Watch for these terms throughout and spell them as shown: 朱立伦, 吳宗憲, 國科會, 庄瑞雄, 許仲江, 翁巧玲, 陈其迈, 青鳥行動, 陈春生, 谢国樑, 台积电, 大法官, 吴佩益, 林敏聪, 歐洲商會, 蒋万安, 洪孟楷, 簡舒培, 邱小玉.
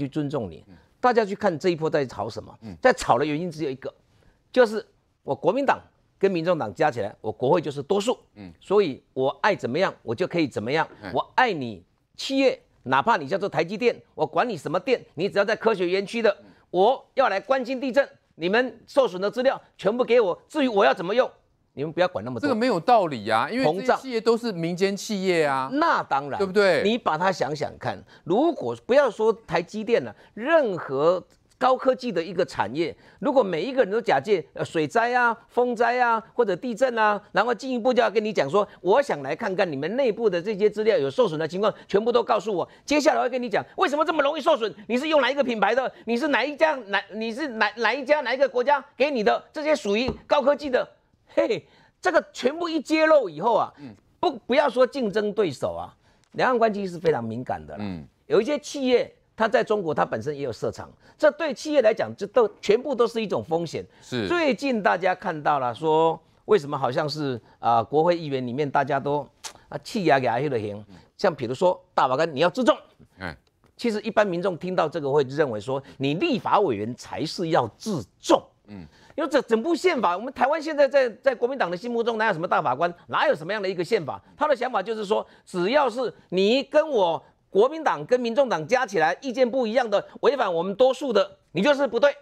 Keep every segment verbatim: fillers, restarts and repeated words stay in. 去尊重你。大家去看这一波在吵什么？在吵的原因只有一个，就是我国民党跟民众党加起来，我国会就是多数。所以我爱怎么样，我就可以怎么样。我爱你企业，哪怕你叫做台积电，我管你什么电，你只要在科学园区的，我要来关心地震，你们受损的资料全部给我。至于我要怎么用， 你们不要管那么多，这个没有道理啊！因为这些企业都是民间企业啊，那当然，对不对？你把它想想看，如果不要说台积电了、啊，任何高科技的一个产业，如果每一个人都假借水灾啊、风灾啊或者地震啊，然后进一步就要跟你讲说，我想来看看你们内部的这些资料有受损的情况，全部都告诉我。接下来会跟你讲为什么这么容易受损，你是用哪一个品牌的，你是哪一家哪你是哪哪一家哪一个国家给你的，这些属于高科技的。 嘿，这个全部一揭露以后啊，不不要说竞争对手啊，两岸关系是非常敏感的。嗯，有一些企业它在中国它本身也有设厂，这对企业来讲，这都全部都是一种风险。是，最近大家看到了说，为什么好像是啊、呃、国会议员里面大家都啊气压给阿黑的行，像比如说大法官你要自重，嗯，其实一般民众听到这个会认为说，你立法委员才是要自重，嗯。 因为整整部宪法，我们台湾现在在在国民党的心目中，哪有什么大法官，哪有什么样的一个宪法？他的想法就是说，只要是你跟我国民党跟民众党加起来意见不一样的，违反我们多数的，你就是不对。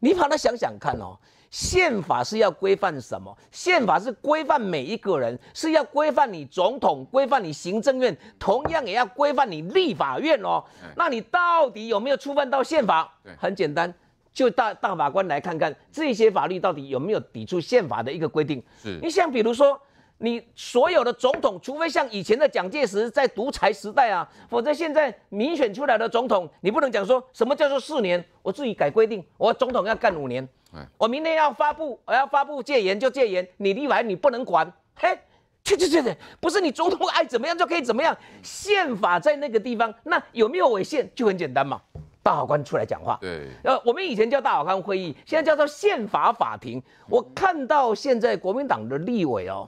你把它想想看哦，宪法是要规范什么？宪法是规范每一个人，是要规范你总统，规范你行政院，同样也要规范你立法院哦。那你到底有没有触犯到宪法？很简单。 就大大法官来看看这些法律到底有没有抵触宪法的一个规定。是你像比如说，你所有的总统，除非像以前的蒋介石在独裁时代啊，否则现在民选出来的总统，你不能讲说什么叫做四年，我自己改规定，我总统要干五年，我明天要发布，我要发布戒严就戒严，你立法你不能管，嘿。 对对对对，不是你总统爱怎么样就可以怎么样。宪法在那个地方，那有没有违宪就很简单嘛。大法官出来讲话，对，呃，我们以前叫大法官会议，现在叫做宪法法庭。我看到现在国民党的立委哦，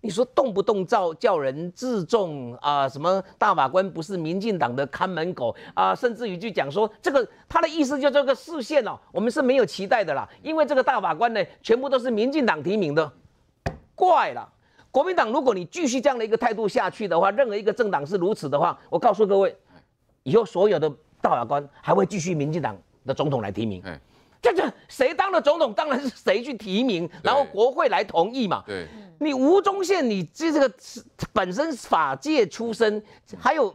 你说动不动叫叫人自重啊、呃，什么大法官不是民进党的看门狗啊、呃，甚至于就讲说这个他的意思叫这个视线哦，我们是没有期待的啦，因为这个大法官呢，全部都是民进党提名的，怪了。 国民党，如果你继续这样的一个态度下去的话，任何一个政党是如此的话，我告诉各位，以后所有的大法官还会继续民进党的总统来提名。这这谁当了总统，当然是谁去提名，然后国会来同意嘛。对，你吴宗宪，你这这个本身法界出身，还有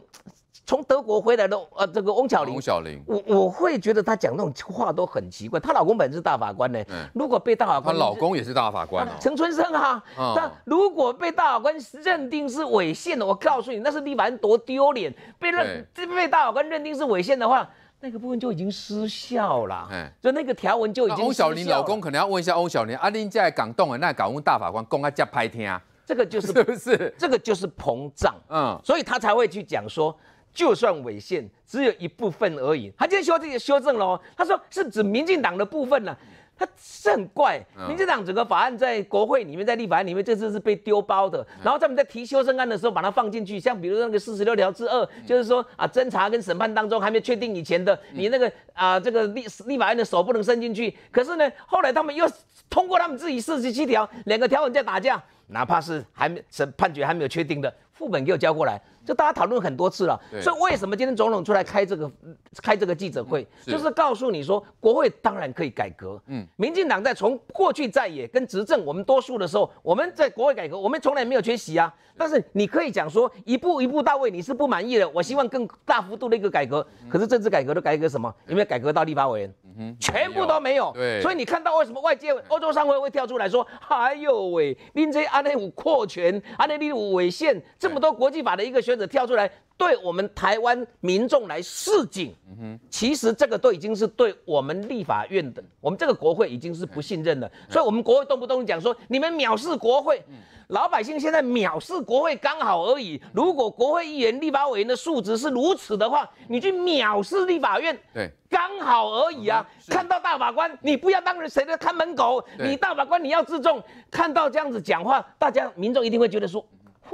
从德国回来的呃这个翁巧玲，翁巧玲，我我会觉得她讲那种话都很奇怪。她老公本身是大法官呢、欸，嗯、如果被大法官，她老公也是大法官、哦，陈春生啊，那、嗯、如果被大法官认定是违宪的，我告诉你，那是立法院多丢脸。被认被大法官认定是违宪的话，那个部分就已经失效了，嗯、所以那个条文就已经失效了。翁巧玲老公可能要问一下翁巧玲，啊，恁在港动的那港翁大法官讲啊，这歹听，这个就是是不是？这个就是膨胀，嗯，所以他才会去讲说。 就算违宪，只有一部分而已。他今天修这个修正了哦，他说是指民进党的部分呢、啊，他是很怪。民进党整个法案在国会里面，在立法案里面，这次是被丢包的。然后他们在提修正案的时候，把它放进去，像比如那个四十六条之二，就是说啊，侦查跟审判当中还没确定以前的，你那个啊这个立立法院的手不能伸进去。可是呢，后来他们又通过他们自己四十七条，两个条文在打架。 哪怕是还没审判决还没有确定的副本给我交过来，就大家讨论很多次了。所以为什么今天总统出来开这个开这个记者会，是就是告诉你说，国会当然可以改革。嗯，民进党在从过去在野跟执政我们多数的时候，我们在国会改革，我们从来没有缺席啊。但是你可以讲说一步一步到位，你是不满意的，我希望更大幅度的一个改革。可是政治改革都改革什么？有没有改革到立法委员？嗯、全部都没有。对，所以你看到为什么外界欧洲商会会跳出来说，哎呦喂，您这。 安内五扩权，安内五违宪，这么多国际法的一个学者跳出来，对我们台湾民众来示警。嗯、其实这个都已经是对我们立法院的，我们这个国会已经是不信任了。嗯、所以，我们国会动不动讲说你们藐视国会，嗯、老百姓现在藐视国会刚好而已。如果国会议员、立法委员的素质是如此的话，你去藐视立法院，对，刚好而已啊。嗯、看到大法官，你不要当人谁的看门狗，你大法官你要自重。看到这样子讲话。 大家民众一定会觉得说，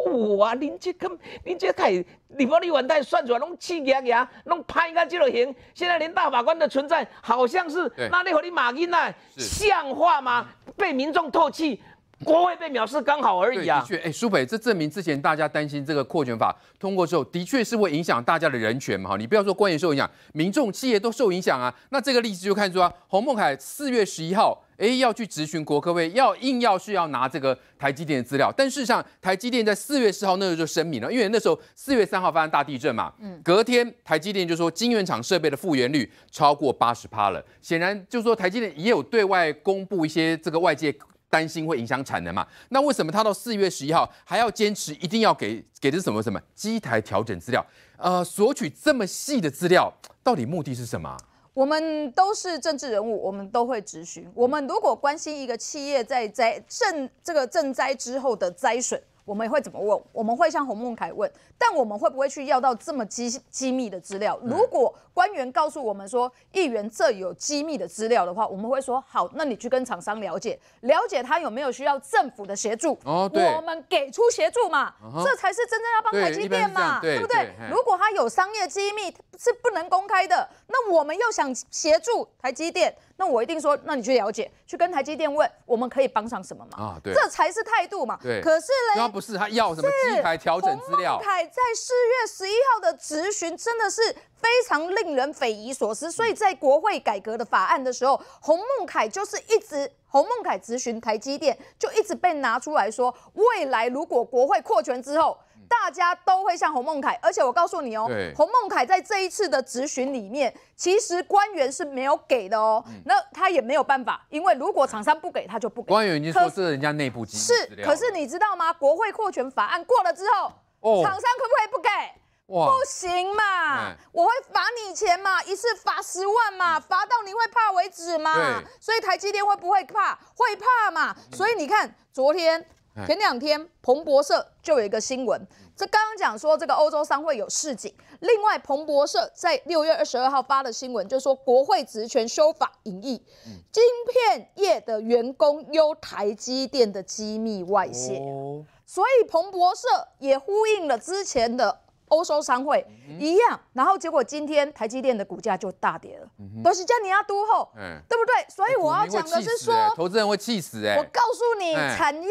有啊！恁这根，恁这开立法委员太算出来，拢气牙牙，拢拍到这个型。现在连大法官的存在，好像是那你和你马英啊，像话吗？被民众唾弃。 国会被藐视刚好而已啊！的确，哎、欸，舒培，这证明之前大家担心这个扩权法通过之后，的确是会影响大家的人权嘛。你不要说官员受影响，民众、企业都受影响啊。那这个例子就看出啊，洪孟楷四月十一号，哎、欸，要去质询国科会，要硬要是要拿这个台积电的资料，但事实上，台积电在四月四号那时候就声明了，因为那时候四月三号发生大地震嘛，嗯，隔天台积电就说晶圆厂设备的复原率超过八十趴了，显然就是说台积电也有对外公布一些这个外界。 担心会影响产能嘛？那为什么他到四月十一号还要坚持一定要给给的是什么什么机台调整资料？呃，索取这么细的资料，到底目的是什么？ 我们都是政治人物，我们都会质询。我们如果关心一个企业在灾震这个震灾之后的灾损，我们会怎么问？我们会向洪孟楷问，但我们会不会去要到这么机机密的资料？如果官员告诉我们说议员这有机密的资料的话，我们会说好，那你去跟厂商了解，了解他有没有需要政府的协助。哦，对，我们给出协助嘛，哦、这才是真正要帮台积电嘛， 对, 对, 对不对？对如果他有商业机密是不能公开的，那我们又想。 想协助台积电，那我一定说，那你去了解，去跟台积电问，我们可以帮上什么嘛？啊，对，这才是态度嘛。对，可是呢，他不是他要什么机台调整资料。洪孟楷在四月十一号的质询真的是非常令人匪夷所思，所以在国会改革的法案的时候，洪孟楷就是一直。 洪孟楷质询台积电，就一直被拿出来说，未来如果国会扩权之后，大家都会像洪孟楷。而且我告诉你哦，洪孟楷在这一次的质询里面，其实官员是没有给的哦。嗯、那他也没有办法，因为如果厂商不给，他就不给。官员已经说这是人家内部机密资料。是，可是你知道吗？国会扩权法案过了之后，哦、厂商可不可以不给？ 不行嘛，嗯、我会罚你钱嘛，一次罚十万嘛，罚到你会怕为止嘛。所以台积电会不会怕？会怕嘛。嗯、所以你看，昨天前两天彭博社就有一个新闻，这刚刚讲说这个欧洲商会有示警，另外彭博社在六月二十二号发的新闻就说国会职权修法引议，嗯、晶片业的员工忧台积电的机密外泄，哦、所以彭博社也呼应了之前的。 欧洲商会一样，然后结果今天台积电的股价就大跌了，都是叫你要都后，对不对？所以我要讲的是说，投资人会气死哎！我告诉你，产业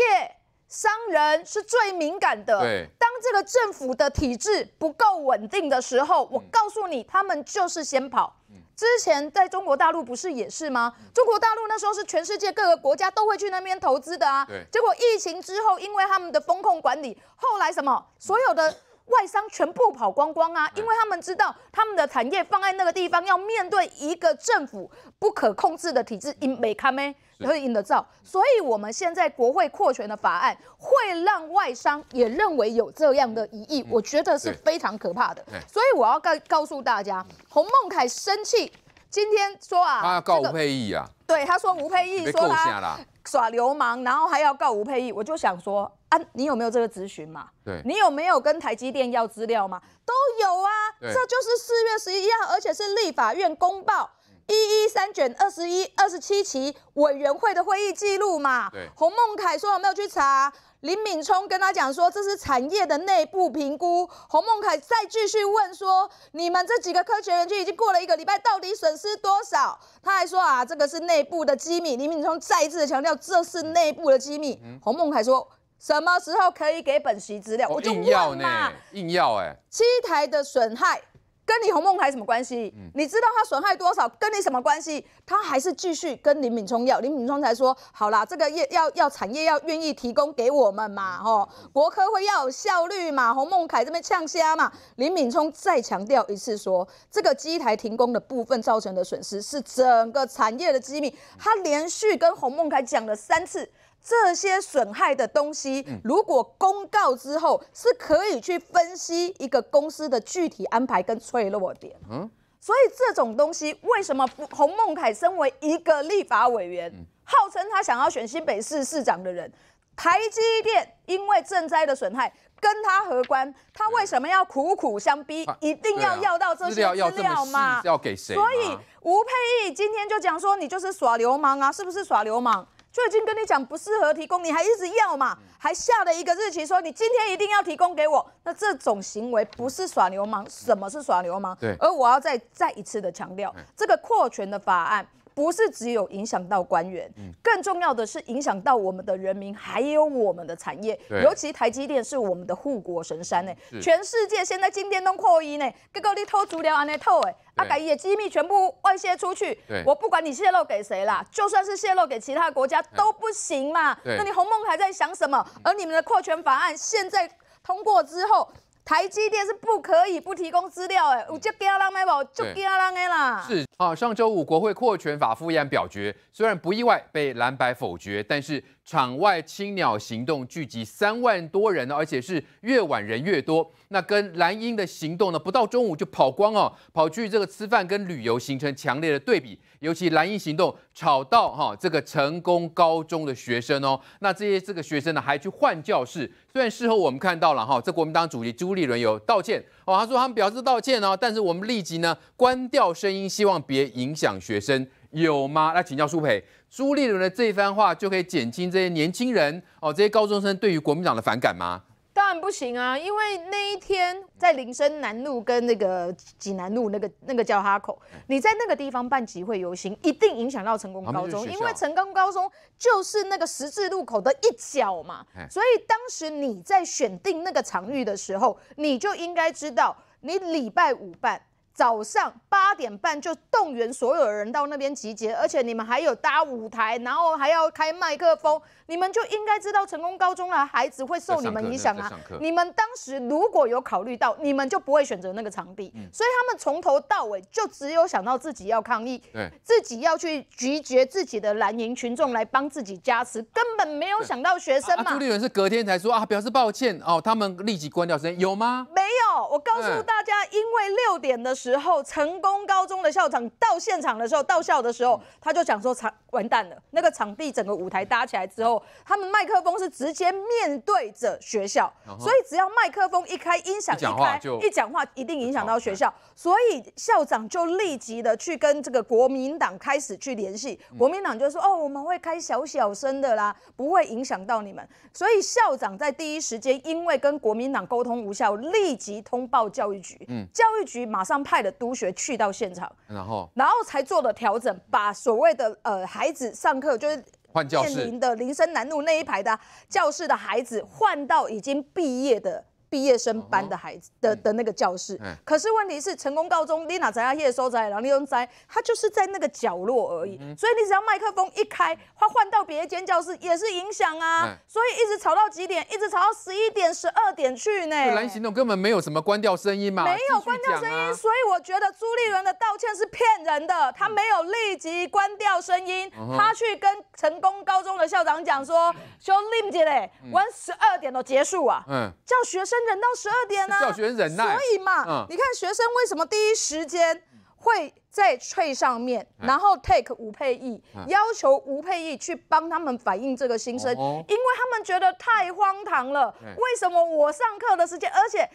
商人是最敏感的。当这个政府的体制不够稳定的时候，我告诉你，他们就是先跑。之前在中国大陆不是也是吗？中国大陆那时候是全世界各个国家都会去那边投资的啊。结果疫情之后，因为他们的风控管理，后来什么所有的。 外商全部跑光光啊，因为他们知道他们的产业放在那个地方，要面对一个政府不可控制的体制，因没看没，然后因得造。所以，我们现在国会扩权的法案会让外商也认为有这样的疑义，我觉得是非常可怕的。所以，我要告告诉大家，洪孟楷生气，今天说啊，他要告吴佩益啊，对，他说吴佩益说他耍流氓，然后还要告吴佩益，我就想说。 啊，你有没有这个咨询嘛？对，你有没有跟台积电要资料嘛？都有啊，这就是四月十一号，而且是立法院公报一一三卷二十一、二十七期委员会的会议记录嘛。对，洪孟楷说有没有去查？林敏聪跟他讲说这是产业的内部评估。洪孟楷再继续问说，你们这几个科学园区已经过了一个礼拜，到底损失多少？他还说啊，这个是内部的机密。林敏聪再一次的强调，这是内部的机密。嗯、洪孟楷说。 什么时候可以给本席资料？哦、我就问嘛，硬要哎、欸，七台的损害跟你洪孟楷什么关系？嗯、你知道他损害多少，跟你什么关系？他还是继续跟林敏聪要，林敏聪才说好啦，这个业要要产业要愿意提供给我们嘛，吼，国科会要有效率嘛，洪孟楷这边呛瞎嘛，林敏聪再强调一次说，这个机台停工的部分造成的损失是整个产业的机密，他连续跟洪孟楷讲了三次。 这些损害的东西，如果公告之后，是可以去分析一个公司的具体安排跟脆弱点。嗯，所以这种东西，为什么洪孟楷身为一个立法委员，号称他想要选新北市市长的人，台积电因为震灾的损害跟他何关？他为什么要苦苦相逼，一定要要到这些资料嘛？要给谁？所以吴佩益今天就讲说，你就是耍流氓啊，是不是耍流氓？就已经跟你讲不适合提供，你还一直要嘛，还下了一个日期说你今天一定要提供给我，那这种行为不是耍流氓，什么是耍流氓？对。而我要再再一次的强调，这个扩权的法案。 不是只有影响到官员，更重要的是影响到我们的人民，还有我们的产业。尤其台积电是我们的护国神山呢、欸，全世界现在今天都扩一呢，结果你偷资料安尼偷哎，啊，把你的机密全部外泄出去，我不管你泄露给谁啦，就算是泄露给其他国家都不行嘛。那你洪孟楷在想什么？而你们的扩权法案现在通过之后。 台积电是不可以不提供资料哎，我就给他让卖宝，就给他让哎啦。是啊，上周五国会扩权法复议案表决，虽然不意外被蓝白否决，但是场外青鸟行动聚集三万多人呢，而且是越晚人越多。那跟蓝鹰的行动呢，不到中午就跑光哦，跑去这个吃饭跟旅游形成强烈的对比。尤其蓝鹰行动吵到哈、哦、这个成功高中的学生哦，那这些这个学生呢还去换教室。 虽然事后我们看到了哈，这国民党主席朱立伦有道歉哦，他说他们表示道歉哦，但是我们立即呢关掉声音，希望别影响学生，有吗？来请教舒培，朱立伦的这一番话就可以减轻这些年轻人哦，这些高中生对于国民党的反感吗？当然不行啊，因为那一天在林森南路跟那个济南路那个那个叫哈口，你在那个地方办集会游行，一定影响到成功高中，因为成功高中。 就是那个十字路口的一角嘛，所以当时你在选定那个场域的时候，你就应该知道，你礼拜五办，早上八点半就动员所有人到那边集结，而且你们还有搭舞台，然后还要开麦克风，你们就应该知道成功高中啦，孩子会受你们影响啊。你们当时如果有考虑到，你们就不会选择那个场地，所以他们从头到尾就只有想到自己要抗议，自己要去集结自己的蓝营群众来帮自己加持，根本没有想到学生嘛。朱立伦是隔天才说啊，表示抱歉哦，他们立即关掉声音，有吗？没有，我告诉大家，因为六点的时候。 后成功高中的校长到现场的时候，到校的时候，他就讲说场完蛋了，那个场地整个舞台搭起来之后，他们麦克风是直接面对着学校，所以只要麦克风一开，音响一开，一讲话一定影响到学校，所以校长就立即的去跟这个国民党开始去联系，国民党就说哦，我们会开小小声的啦，不会影响到你们，所以校长在第一时间因为跟国民党沟通无效，立即通报教育局，教育局马上派了。 督学去到现场，然后然后才做了调整，把所谓的呃孩子上课就是面临的林森南路那一排的教室的孩子换到已经毕业的毕业生班的孩子的、嗯、的那个教室。嗯、可是问题是，成功高中你哪知道那个所在，然后你用在他就是在那个角落而已，嗯、所以你只要麦克风一开，他换到别间教室也是影响啊。嗯、所以一直吵到几点，一直吵到十一点、十二点去呢。蓝行动根本没有什么关掉声音嘛，没有关掉声音，啊、所以我觉得朱立伦的道歉是骗人的，他没有立即关掉声音，嗯、他去跟成功高中的校长讲说，兄弟姐嘞，我十二点都结束啊，嗯、叫学生。 忍到十二点呢、啊，教学忍耐，所以嘛，嗯、你看学生为什么第一时间会在Twitter上面，嗯、然后 take 吴佩益，嗯、要求吴佩益去帮他们反映这个心声，哦、因为他们觉得太荒唐了。嗯、为什么我上课的时间，而且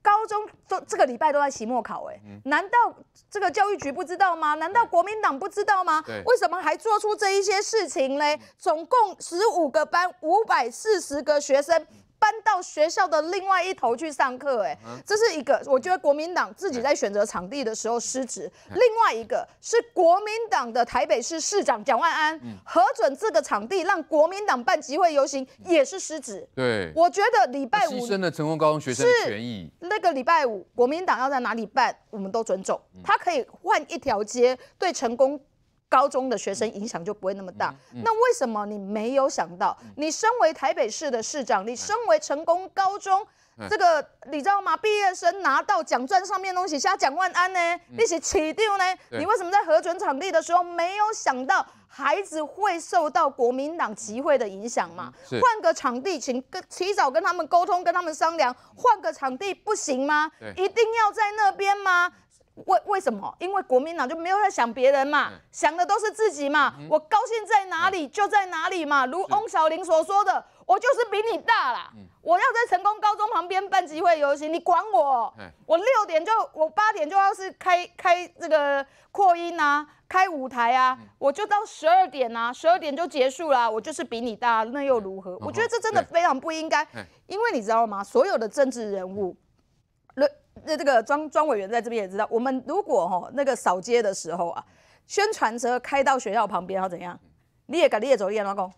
高中都这个礼拜都在期末考、欸，哎、嗯，难道这个教育局不知道吗？难道国民党不知道吗？为什么还做出这一些事情嘞？总共十五个班，五百四十个学生。 搬到学校的另外一头去上课，哎，这是一个，我觉得国民党自己在选择场地的时候失职。另外一个是国民党的台北市市长蒋万安核准这个场地让国民党办集会游行，也是失职。对，我觉得礼拜五牺牲了成功高中学生的权益。那个礼拜五，国民党要在哪里办，我们都尊重，他可以换一条街，对成功。 高中的学生影响就不会那么大。嗯嗯、那为什么你没有想到？嗯、你身为台北市的市长，你身为成功高中、嗯、这个，你知道吗？毕业生拿到奖状上面东西，像蒋万安呢，嗯、你是起定呢？你为什么在核准场地的时候没有想到孩子会受到国民党集会的影响嘛？换个场地，请跟提早跟他们沟通，跟他们商量，换个场地不行吗？一定要在那边吗？ 为为什么？因为国民党就没有在想别人嘛，嗯、想的都是自己嘛。嗯、我高兴在哪里就在哪里嘛。如翁小玲所说的，我就是比你大啦，嗯、我要在成功高中旁边办集会游行，你管我？我六点就，我八点就要是开开这个扩音啊，开舞台啊，嗯、我就到十二点啊，十二点就结束啦、啊。我就是比你大，那又如何？嗯、我觉得这真的非常不应该，嗯、因为你知道吗？所有的政治人物。那这个庄庄委员在这边也知道，我们如果哈、喔、那个扫街的时候啊，宣传车开到学校旁边要怎样？你也敢你也走，你也乱讲，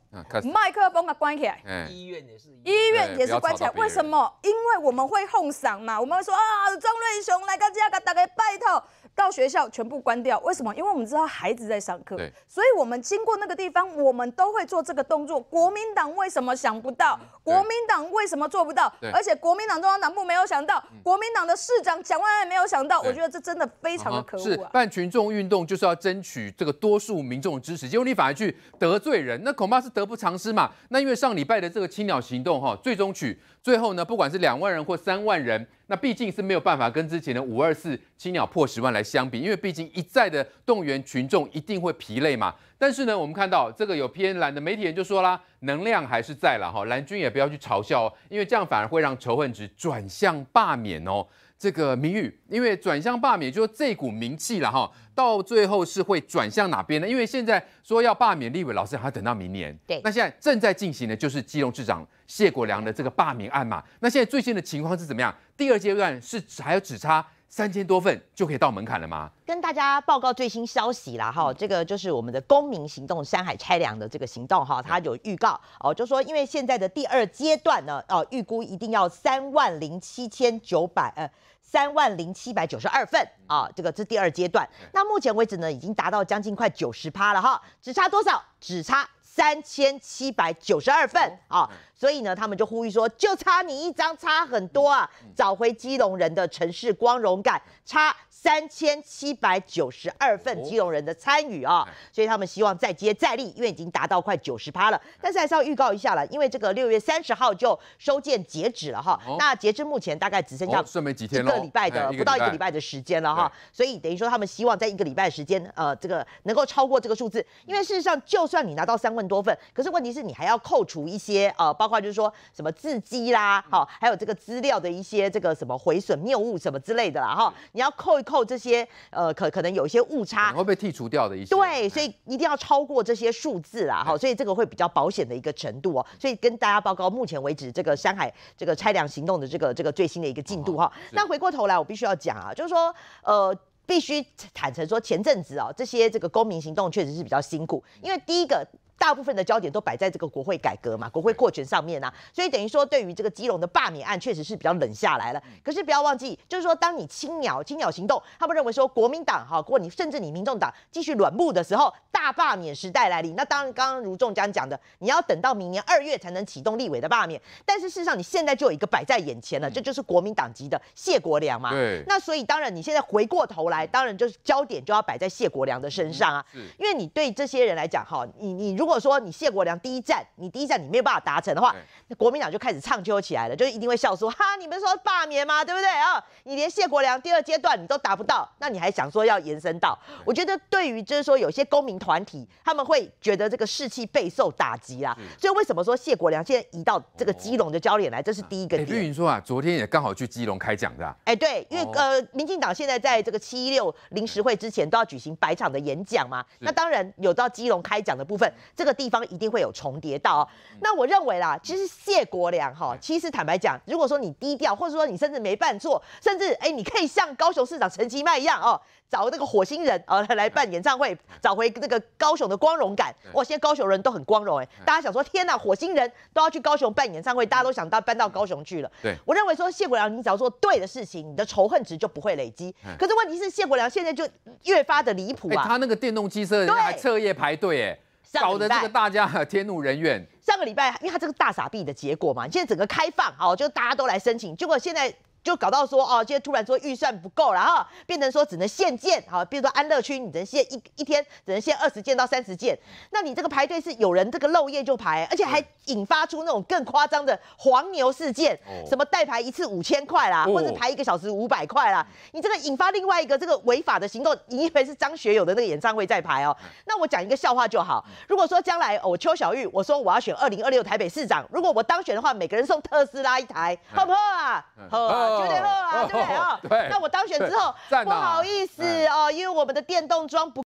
麦克风啊关起来，嗯、医院也是，医院也是关起来。为什么？因为我们会哄嗓嘛，我们会说啊，庄瑞雄来个这个大家拜托，到学校全部关掉。为什么？因为我们知道孩子在上课，所以我们经过那个地方，我们都会做这个动作。国民党为什么想不到？国民党为什么做不到？而且国民党中央党部没有想到，国民党的市长蒋万安没有想到。我觉得这真的非常的可恶、啊。是办群众运动就是要争取这个多数民众的支持，结果你反而去。得罪人，那恐怕是得不偿失嘛。那因为上礼拜的这个青鸟行动哈，最终曲最后呢，不管是两万人或三万人，那毕竟是没有办法跟之前的五二四青鸟破十万来相比，因为毕竟一再的动员群众一定会疲累嘛。但是呢，我们看到这个有偏蓝的媒体人就说啦，能量还是在啦哈，蓝军也不要去嘲笑哦，因为这样反而会让仇恨值转向罢免哦。这个名誉，因为转向罢免，就是这股名气了哈，到最后是会转向哪边呢？因为现在说要罢免立委，老师还要等到明年。对，那现在正在进行的就是基隆市长谢国樑的这个罢免案嘛。那现在最新的情况是怎么样？第二阶段是还有只差三千多份就可以到门槛了吗？跟大家报告最新消息啦，哈，这个就是我们的公民行动山海拆梁的这个行动哈，它有预告哦，就说因为现在的第二阶段呢，哦，预估一定要三万零七千九百呃。三万零七百九十二份啊，这个是第二阶段。那目前为止呢，已经达到将近快九十趴了哈，只差多少？只差三千七百九十二份啊。所以呢，他们就呼吁说，就差你一张，差很多啊，找回基隆人的城市光荣感，差三千七百九十二份基隆人的参与啊。所以他们希望再接再厉，因为已经达到快九十趴了。但是还是要预告一下了，因为这个六月三十号就收件截止了哈。那截至目前大概只剩下剩没几天了。礼拜的不到一个礼拜的时间了哈，所以等于说他们希望在一个礼拜的时间，呃，这个能够超过这个数字。因为事实上，就算你拿到三万多份，可是问题是你还要扣除一些呃，包括就是说什么字迹啦，好、哦，还有这个资料的一些这个什么毁损、谬误什么之类的啦哈、哦。你要扣一扣这些呃，可可能有一些误差，会被剔除掉的一些。对，所以一定要超过这些数字啦哈、哦，所以这个会比较保险的一个程度哦。所以跟大家报告，目前为止这个山海这个拆梁行动的这个这个最新的一个进度哈、哦。那回过。后来我必须要讲啊，就是说，呃。必须坦诚说，前阵子哦，这些这个公民行动确实是比较辛苦，因为第一个大部分的焦点都摆在这个国会改革嘛，国会扩权上面啊，所以等于说对于这个基隆的罢免案确实是比较冷下来了。可是不要忘记，就是说当你青鸟青鸟行动，他们认为说国民党哈，或你甚至你民众党继续软木的时候，大罢免时代来临。那当然，刚刚如仲江讲的，你要等到明年二月才能启动立委的罢免，但是事实上你现在就有一个摆在眼前了，这就是国民党籍的谢国樑嘛。对。那所以当然你现在回过头来。当然，就是焦点就要摆在谢国樑的身上啊，因为你对这些人来讲，哈，你你如果说你谢国樑第一站，你第一站你没有办法达成的话，国民党就开始唱秋起来了，就是一定会笑说，哈，你们说罢免吗？对不对啊？你连谢国樑第二阶段你都达不到，那你还想说要延伸到？我觉得对于就是说有些公民团体，他们会觉得这个士气备受打击啦、啊。所以为什么说谢国樑现在移到这个基隆的焦点来？这是第一个点。绿营说啊，昨天也刚好去基隆开讲的、啊。哎，对，因为呃，民进党现在在这个七。一六临时会之前都要举行百场的演讲嘛，那当然有到基隆开讲的部分，这个地方一定会有重叠到、哦。那我认为啦，其实谢国樑哈，其实坦白讲，如果说你低调，或者说你甚至没办错，甚至哎、欸，你可以像高雄市长陈其迈一样哦，找那个火星人啊、哦、来办演唱会，找回那个高雄的光荣感。哇，现在高雄人都很光荣哎、欸，大家想说天哪、啊，火星人都要去高雄办演唱会，大家都想到搬到高雄去了。对，我认为说谢国樑，你只要做对的事情，你的仇恨值就不会累积。可是问题是。谢国樑现在就越发的离谱啊！欸、他那个电动机车还彻夜排队，哎，搞得这个大家天怒人怨。上个礼拜，因为他这个大傻逼的结果嘛，现在整个开放，好，就大家都来申请，结果现在。就搞到说哦，今天突然说预算不够了哈，变成说只能限件哈，比如说安乐区你只能限一一天只能限二十件到三十件，那你这个排队是有人这个漏夜就排，而且还引发出那种更夸张的黄牛事件，哦、什么代排一次五千块啦，哦、或者排一个小时五百块啦，你这个引发另外一个这个违法的行动，你以为是张学友的那个演唱会在排哦？那我讲一个笑话就好，如果说将来我、哦、邱小玉，我说我要选二零二六台北市长，如果我当选的话，每个人送特斯拉一台，好不好啊？好啊。绝对热啊，对不对啊？那我当选之后，不好意思哦，因为我们的电动桩不。